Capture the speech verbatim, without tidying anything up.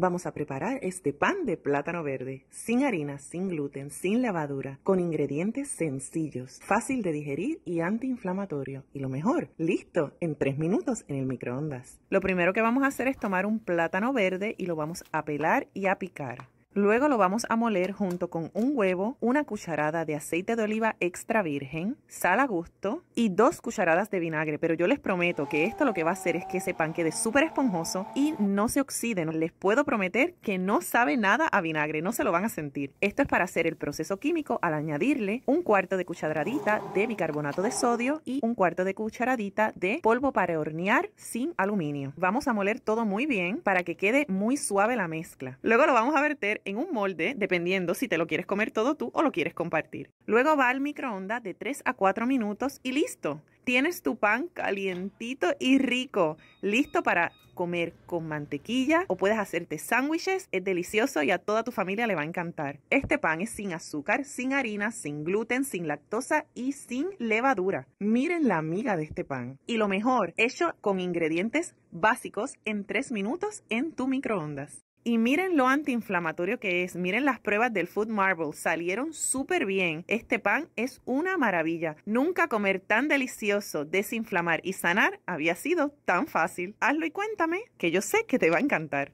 Vamos a preparar este pan de plátano verde, sin harina, sin gluten, sin levadura, con ingredientes sencillos, fácil de digerir y antiinflamatorio. Y lo mejor, listo en tres minutos en el microondas. Lo primero que vamos a hacer es tomar un plátano verde y lo vamos a pelar y a picar. Luego lo vamos a moler junto con un huevo, una cucharada de aceite de oliva extra virgen, sal a gusto y dos cucharadas de vinagre. Pero yo les prometo que esto lo que va a hacer es que ese pan quede súper esponjoso y no se oxiden. Les puedo prometer que no sabe nada a vinagre, no se lo van a sentir. Esto es para hacer el proceso químico al añadirle un cuarto de cucharadita de bicarbonato de sodio y un cuarto de cucharadita de polvo para hornear sin aluminio. Vamos a moler todo muy bien para que quede muy suave la mezcla. Luego lo vamos a verter en un molde, dependiendo si te lo quieres comer todo tú o lo quieres compartir. Luego va al microondas de tres a cuatro minutos y listo. Tienes tu pan calientito y rico, listo para comer con mantequilla o puedes hacerte sándwiches. Es delicioso y a toda tu familia le va a encantar. Este pan es sin azúcar, sin harina, sin gluten, sin lactosa y sin levadura. Miren la miga de este pan. Y lo mejor, hecho con ingredientes básicos en tres minutos en tu microondas. Y miren lo antiinflamatorio que es, miren las pruebas del Food Marble, salieron súper bien. Este pan es una maravilla. Nunca comer tan delicioso, desinflamar y sanar había sido tan fácil. Hazlo y cuéntame, que yo sé que te va a encantar.